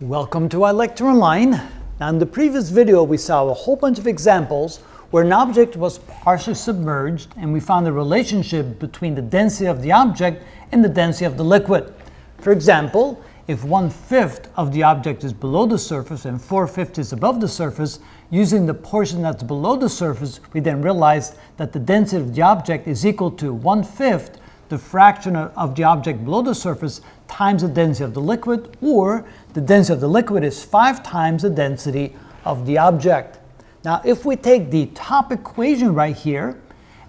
Welcome to iLecture Online. Now in the previous video we saw a whole bunch of examples where an object was partially submerged and we found a relationship between the density of the object and the density of the liquid. For example, if 1/5 of the object is below the surface and 4/5 is above the surface, using the portion that's below the surface, we then realized that the density of the object is equal to 1/5 the fraction of the object below the surface times the density of the liquid, or the density of the liquid is 5 times the density of the object. Now if we take the top equation right here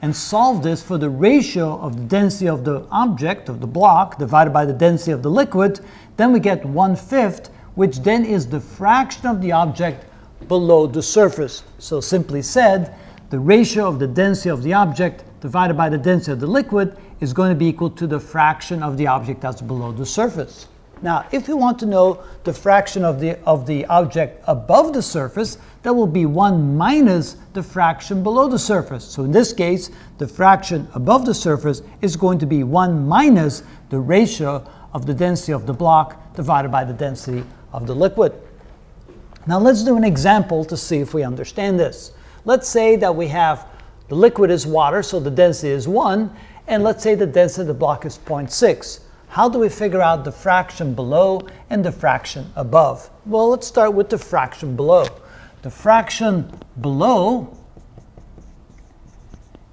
and solve this for the ratio of the density of the object, of the block, divided by the density of the liquid, then we get 1/5, which then is the fraction of the object below the surface. So simply said, the ratio of the density of the object divided by the density of the liquid is going to be equal to the fraction of the object that's below the surface. Now, if we want to know the fraction of the object above the surface, that will be 1 minus the fraction below the surface. So in this case, the fraction above the surface is going to be 1 minus the ratio of the density of the block divided by the density of the liquid. Now let's do an example to see if we understand this. Let's say that we have the liquid is water, so the density is 1, and let's say the density of the block is 0.6. How do we figure out the fraction below and the fraction above? Well, let's start with the fraction below. The fraction below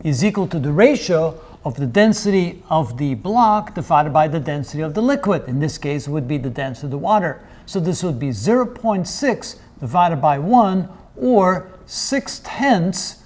is equal to the ratio of the density of the block divided by the density of the liquid. In this case, it would be the density of the water. So this would be 0.6 divided by 1, or 6/10,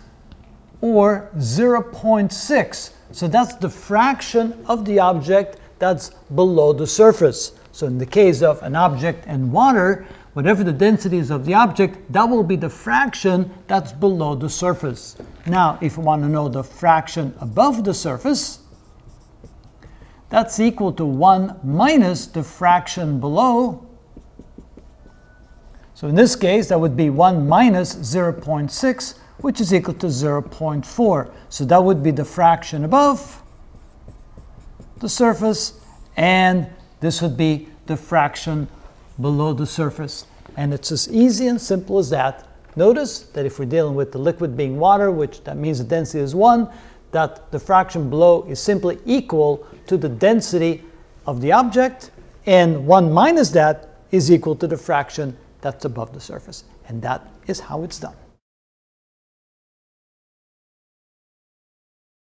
or 0.6. So that's the fraction of the object that's below the surface. So in the case of an object and water, whatever the density is of the object, that will be the fraction that's below the surface. Now, if you want to know the fraction above the surface, that's equal to 1 minus the fraction below. So in this case, that would be 1 minus 0.6, which is equal to 0.4. So that would be the fraction above the surface, and this would be the fraction below the surface. And it's as easy and simple as that. Notice that if we're dealing with the liquid being water, which that means the density is 1, that the fraction below is simply equal to the density of the object, and 1 minus that is equal to the fraction that's above the surface. And that is how it's done.